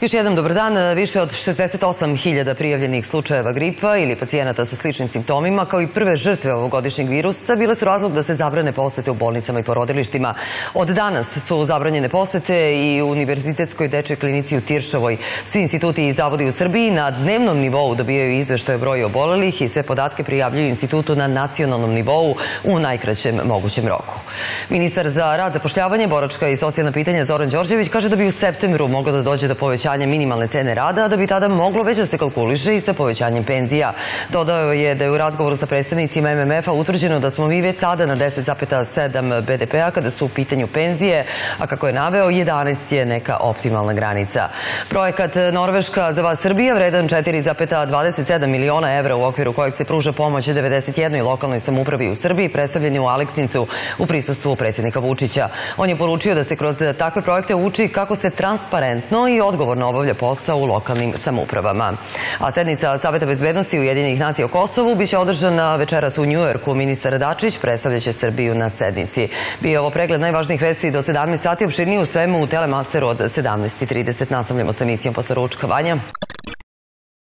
Još jednom dobar dan. Više od 68.000 prijavljenih slučajeva gripa ili pacijenata sa sličnim simptomima, kao i prve žrtve ovogodišnjeg virusa, bile su razlog da se zabrane posete u bolnicama i porodilištima. Od danas su zabranjene posete i u Univerzitetskoj dečjoj klinici u Tiršovoj. Svi instituti i zavodi u Srbiji na dnevnom nivou dobijaju izveštaje o broju obolelih i sve podatke prijavljuju institutu na nacionalnom nivou u najkraćem mogućem roku. Ministar za rad, zapošljavanje, boračka i socijalna pitanja Zoran Đorđević kaže da bi u septembru moglo da dođe do povećanja minimalne cene rada, a da bi tada moglo već da se kalkuliše i sa povećanjem penzija. Dodao je da je u razgovoru sa predstavnicima MMF-a utvrđeno da smo mi već sada na 10,7 BDP-a kada su u pitanju penzije, a kako je naveo, 11 je neka optimalna granica. Projekat Norveška za vas Srbija, vredan 4,27 miliona evra u okviru kojeg se pruža pomoć 91 lokalnoj samoupravi u Srbiji, predstavljen je u Aleksincu u prisustvu predsjednika Vučića. On je poručio da se kroz takve projekte uči kako se transparentno i odgovorno obavlja posao u lokalnim samoupravama. A sednica Saveta bezbednosti Ujedinjenih nacija u Kosovu biće održana večeras u Njujorku. Ministar Dačić predstavljaće Srbiju na sednici. Bio je ovo pregled najvažnijih vesti do 17 sati, opširnije u svemu u Telemasteru od 17:30. Nastavljamo sa emisijom posle ručka. Vanja.